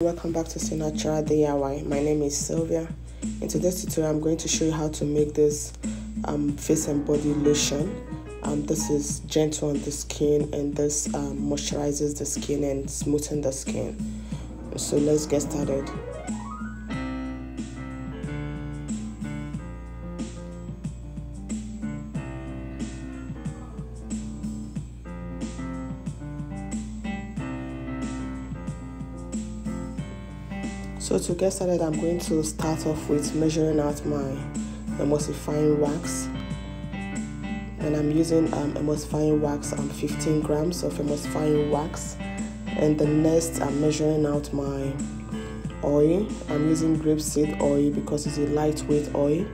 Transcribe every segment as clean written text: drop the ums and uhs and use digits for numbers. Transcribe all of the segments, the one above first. Welcome back to Csylnaturals DIY. My name is Sylvia. In today's tutorial, I'm going to show you how to make this face and body lotion. This is gentle on the skin, and this moisturizes the skin and smoothens the skin. So let's get started. So to get started, I'm going to start off with measuring out my emulsifying wax, and I'm using emulsifying wax, 15 grams of emulsifying wax. And the next, I'm measuring out my oil. I'm using grapeseed oil because it's a lightweight oil.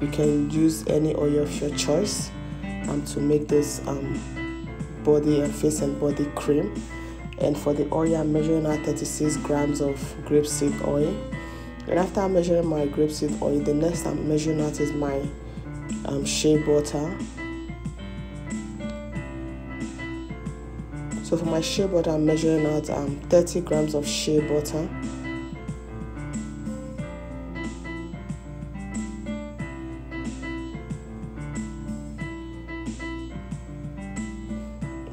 You can use any oil of your choice to make this body and face and body cream. And for the oil, I'm measuring out 36 grams of grapeseed oil. And after measuring my grapeseed oil, the next I'm measuring out is my shea butter. So for my shea butter, I'm measuring out 30 grams of shea butter.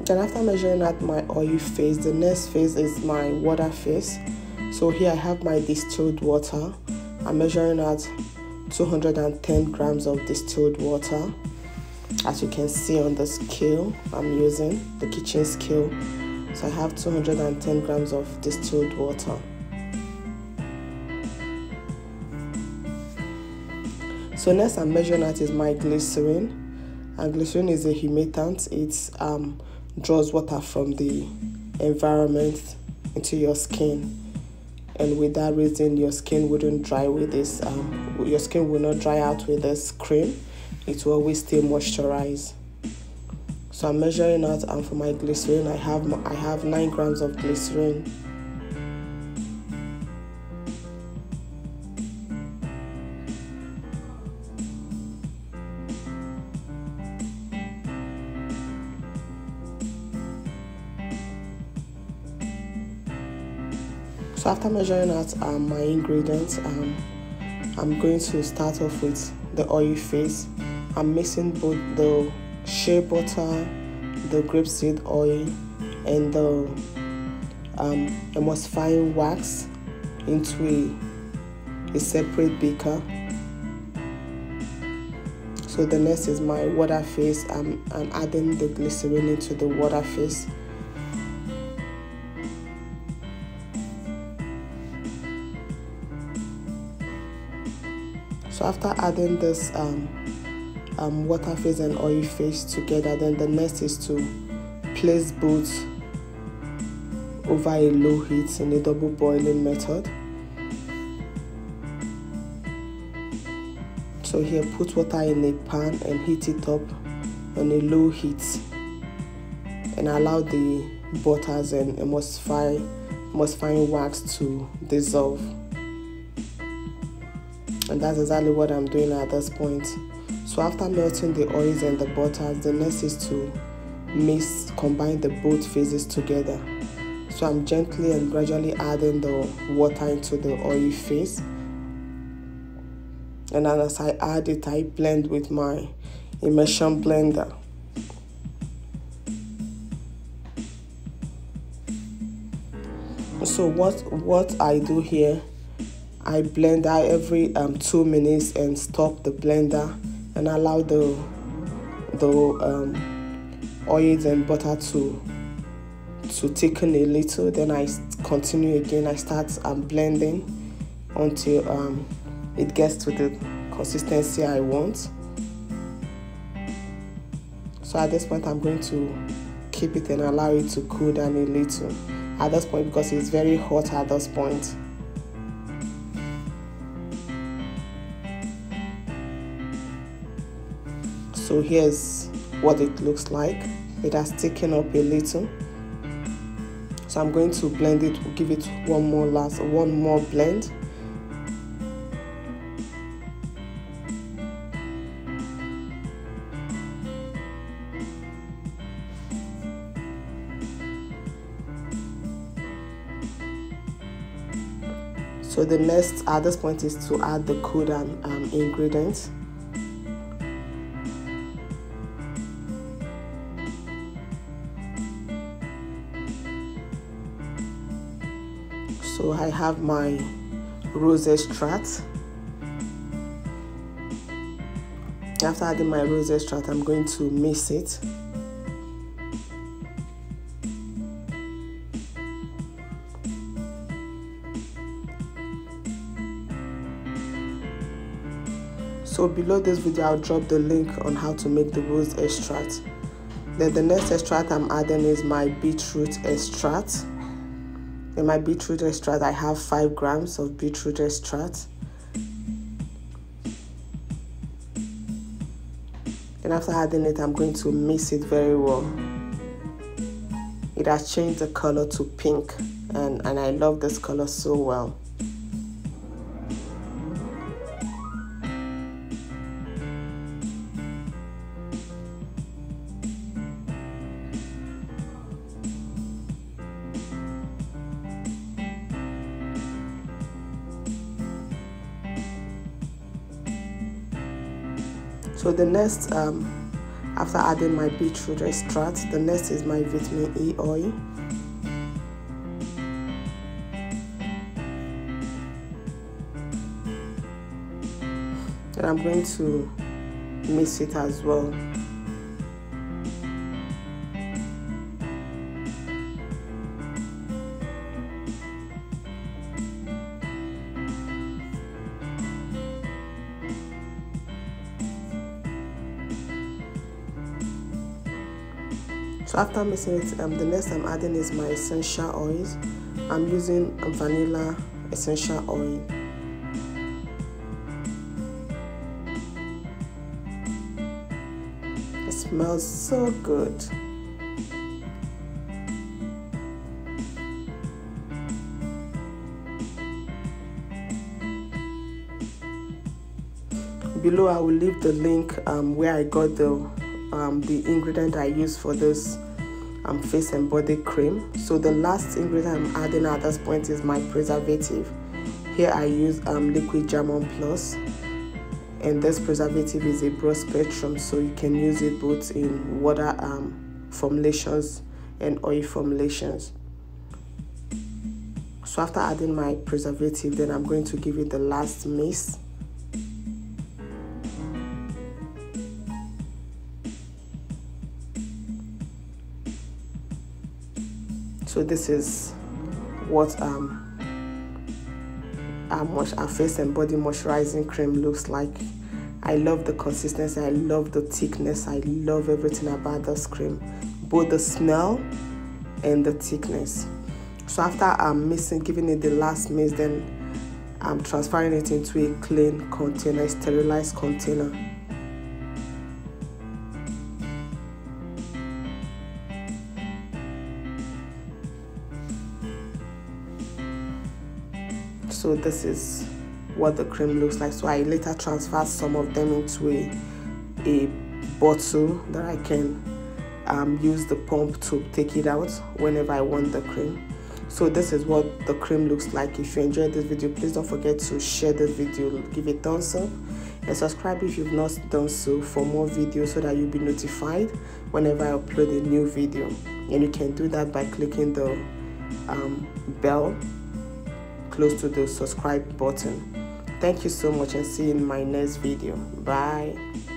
Then after measuring out my oil phase, the next phase is my water phase. So here I have my distilled water. I'm measuring out 210 grams of distilled water. As you can see on the scale I'm using, the kitchen scale. So I have 210 grams of distilled water. So next I'm measuring out is my glycerin. And glycerin is a humectant. It's draws water from the environment into your skin, and with that reason your skin wouldn't dry with this your skin will not dry out with this cream. It will always stay moisturized. So I'm measuring out, and for my glycerin I have 9 grams of glycerin. So after measuring out my ingredients, I'm going to start off with the oil phase. I'm mixing both the shea butter, the grapeseed oil, and the emulsifying wax into a separate beaker. So the next is my water phase. I'm adding the glycerin into the water phase. So after adding this water phase and oil phase together, then the next is to place both over a low heat in a double boiling method. So here, put water in a pan and heat it up on a low heat, and allow the butters and emulsifying wax to dissolve. And that's exactly what I'm doing at this point. So after melting the oils and the butters, the next is to combine the both phases together. So I'm gently and gradually adding the water into the oil phase, and as I add it, I blend with my immersion blender. So what I do here, I blend out every 2 minutes and stop the blender, and allow the oils and butter to thicken a little. Then I continue again. I start blending until it gets to the consistency I want. So at this point, I'm going to keep it and allow it to cool down a little. At this point, because it's very hot at this point. So here's what it looks like. It has thickened up a little. So I'm going to blend it, give it one more blend. So the next at this point is to add the coolant ingredients. So I have my rose extract. After adding my rose extract, I'm going to mix it. So below this video, I'll drop the link on how to make the rose extract. Then the next extract I'm adding is my beetroot extract. In my beetroot extract, I have 5 grams of beetroot extract. And after adding it, I'm going to mix it very well. It has changed the color to pink, and I love this color so well. So the next, after adding my beetroot extract, the next is my vitamin E oil. And I'm going to mix it as well. So after mixing it, the next I'm adding is my essential oils. I'm using vanilla essential oil. It smells so good. Below I will leave the link where I got the ingredient I use for this face and body cream. So the last ingredient I'm adding at this point is my preservative. Here I use liquid German plus, and this preservative is a broad spectrum, so you can use it both in water formulations and oil formulations. So after adding my preservative, then I'm going to give it the last mix. So this is what our face and body moisturizing cream looks like. I love the consistency, I love the thickness, I love everything about this cream, both the smell and the thickness. So after I'm mixing, giving it the last mix, then I'm transferring it into a clean container, a sterilized container. So this is what the cream looks like. So I later transfer some of them into a bottle that I can use the pump to take it out whenever I want the cream. So this is what the cream looks like. If you enjoyed this video, please don't forget to share this video, give it a thumbs up, and subscribe if you've not done so for more videos, so that you'll be notified whenever I upload a new video. And you can do that by clicking the bell close to the subscribe button. Thank you so much, and see you in my next video. Bye.